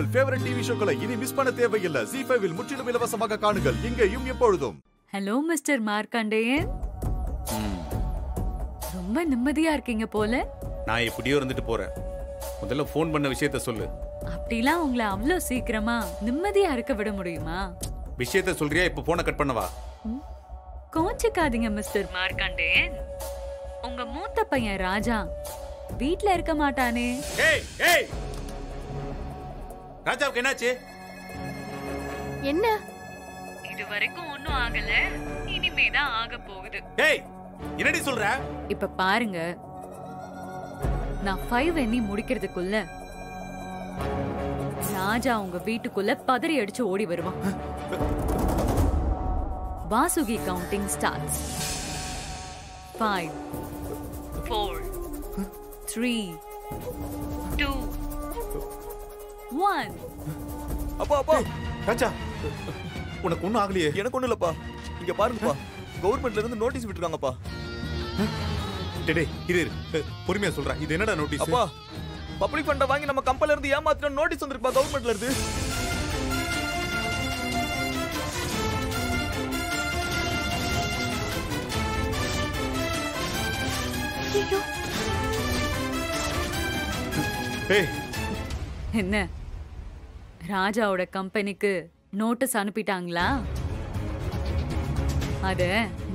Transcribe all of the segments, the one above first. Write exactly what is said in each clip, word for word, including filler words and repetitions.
உங்கள் favourite TV ஷோக்களை இனி miss பண்ண தேவையில்லை. ஜீ ஃபைவ் இல் முற்றிலும் இலவசமாக காணுங்கள் இங்கேயும் எப்பொழுதும். ஹலோ மிஸ்டர் மார்க்கண்டேயன், ரொம்ப நிம்மதியா இருக்கீங்க போல. நான் எப்படியோ இருந்துட்டு போறேன். முதல்ல ஃபோன் பண்ண விஷயத்தை சொல்லு. அப்படிலாம் உங்களை அவ்வளோ சீக்கிரமா நிம்மதியா இருக்க விட முடியுமா? விஷயத்தை சொல்றியா? இப்போ ஃபோனை கட் பண்ணவா? கோச்சிக்காதீங்க மிஸ்டர் மார்க்கண்டேயன். உங்க மூத்த பையன் ராஜா வீட்ல இருக்க மாட்டானே. ஏய் ஏய், ராஜாவுக்கு என்னாச்சு? என்ன? இது வரைக்கும் ஒண்ணும் ஆகல, இனிமேதான் ஆக போகுது. ஏய், என்னடி சொல்ற? இப்ப பாருங்க, நான் ஃபைவ் எண்ணி முடிக்கிறதுக்குள்ள ராஜா உங்க வீட்டுக்குள்ள பதறி அடிச்சு ஓடி வருவான். Vasuki counting starts. Five, four, three, two, one. அப்பா அப்பா, ராஜா உனக்கு ஒன்றும் ஆகலையே? எனக்கு ஒன்றும் இல்லைப்பா. இங்கே பாருங்கப்பா, கவர்மெண்ட்ல இருந்து நோட்டீஸ் விட்டுருக்காங்கப்பா. பொறுமையா சொல்றேன். இது என்னடா நோட்டீஸ்? அப்பா, பப்ளிக் ஃபண்ட வாங்கி நம்ம கம்பெனில இருந்து ஏமாத்தின நோட்டீஸ் வந்திருப்பா கவர்மெண்ட்ல இருந்து. என்ன, ராஜாவோட கம்பெனிக்கு நோட்டீஸ் அனுப்பிட்டாங்களா? அத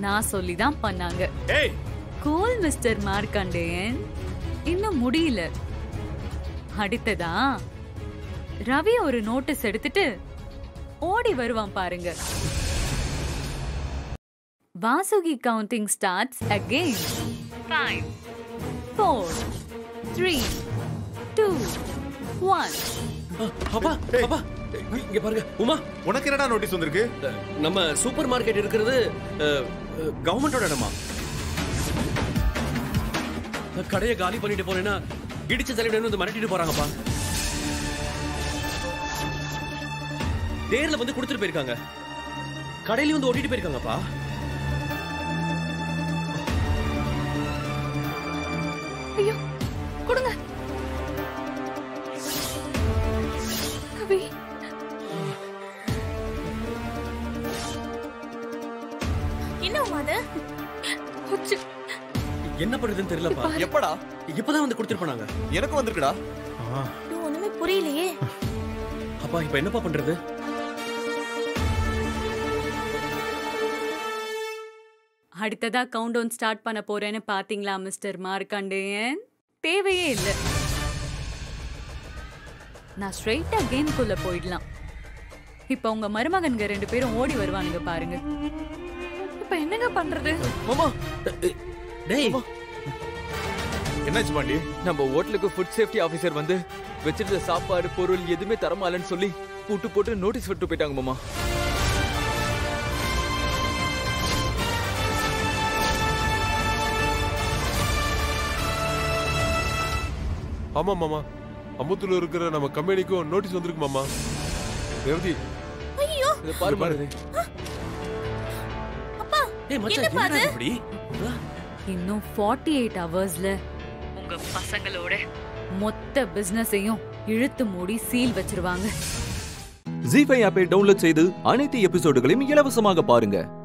நான் சொல்லிதான் பண்ணாங்க. கோல் மிஸ்டர் மார்க்கண்டேயன், இன்னும் முடியல. அடுத்ததா ரவி ஒரு நோட்டீஸ் எடுத்துட்டு ஓடி வருவான் பாருங்க. Vasuki counting starts again. Five, four, three, two, one. அப்பா அப்பா, இங்க பாருங்க. உமா, உனக்கு என்னடா நோட்டீஸ் வந்திருக்கு? நம்ம சூப்பர் மார்க்கெட் இருக்கிறது கவர்மெண்டோட இடமா? கடையை காலி பண்ணிட்டு போனேன்னா இடிச்சு தலைவன் வந்து மிரட்டிட்டு போறாங்கப்பா. தேர்ல வந்து கொடுத்துட்டு போயிருக்காங்க, கடையில வந்து ஓட்டிட்டு போயிருக்காங்கப்பா. ஐயோ கொடுங்க. என்னமா அது? என்ன பண்றதுன்னு தெரியலப்பா. எப்படா? இப்பதான் வந்து குடுத்துட்டு போனாங்க. எனக்கு வந்திருக்குடா. ஒண்ணுமே புரியலையே. அப்பா இப்ப என்னப்பா பண்றது? அடுத்ததா கவுண்டவுன் ஸ்டார்ட் பண்ண போறேன்னு பாத்தீங்களா மிஸ்டர் மார்க்கண்டேயன்? தேவையே இல்ல. நான் ஸ்ட்ரெயிட்டா கேம்குள்ள போயிடலாம். இப்ப உங்க மருமகன்க ரெண்டு பேரும் ஓடி வருவானுங்க பாருங்க. இப்ப என்னங்க பண்றது? என்னாச்சு பாண்டி? நம்ம ஹோட்டலுக்கு ஃபுட் சேஃப்டி ஆபீசர் வந்து வச்சிருந்த சாப்பாடு பொருள் எதுவுமே தரமாலன்னு சொல்லி போட்டு போட்டு நோட்டீஸ் விட்டு போயிட்டாங்க மாமா. ஆமா மாமா, அம்பத்தூர்ல இருக்கிற நம்ம கம்பெனிக்கும் நோட்டீஸ் வந்திருக்கு மாமா. ரவி இத பாரு பாரு. அப்பா என்ன பாரு இப்படி? இன்னும் நாற்பத்தி எட்டு ஹவர்ஸ்ல உங்க பசங்களோட மொத்த பிசினஸையும் இழுத்து மூடி சீல் வச்சிருவாங்க. ஜீ ஃபைவ் ஆப்பை டவுன்லோட் செய்து அனைத்து எபிசோடுகளையும் இலவசமாக பாருங்க.